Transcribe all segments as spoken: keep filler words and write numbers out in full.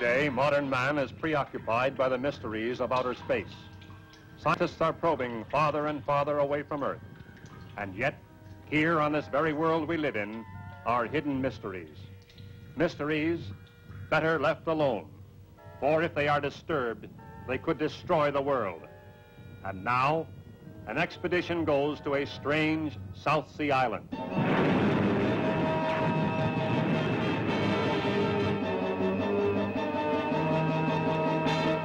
Today, modern man is preoccupied by the mysteries of outer space. Scientists are probing farther and farther away from Earth. And yet, here on this very world we live in, are hidden mysteries. Mysteries better left alone, for if they are disturbed, they could destroy the world. And now, an expedition goes to a strange South Sea island.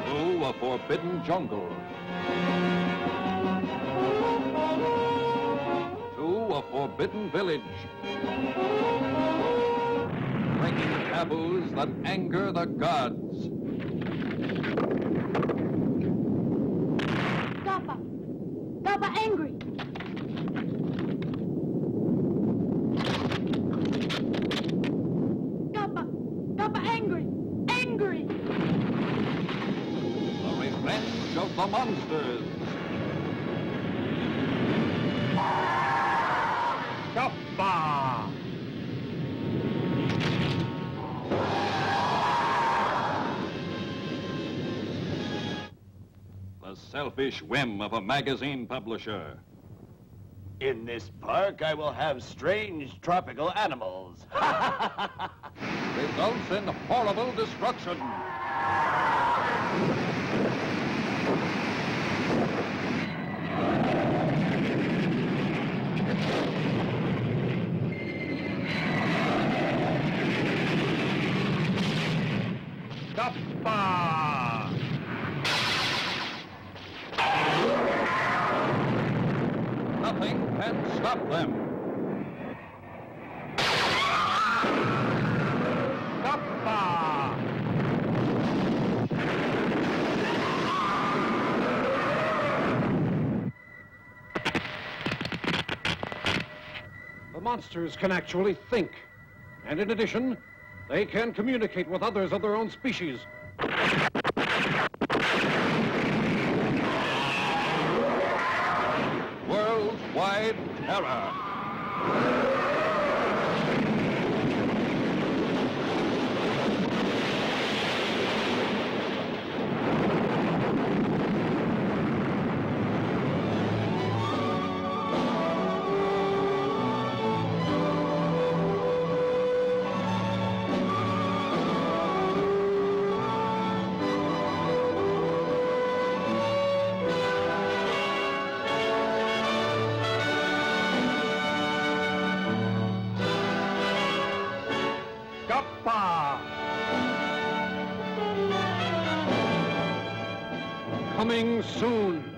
Through a forbidden jungle. To a forbidden village. Breaking taboos that anger the gods. Gappa! Gappa angry! Gappa! Gappa angry! Angry! The revenge of the monsters! Gappa! The selfish whim of a magazine publisher. In this park, I will have strange tropical animals. Results in horrible destruction. Stop them. Gappa! The monsters can actually think. And in addition, they can communicate with others of their own species. Worldwide terror. Coming soon.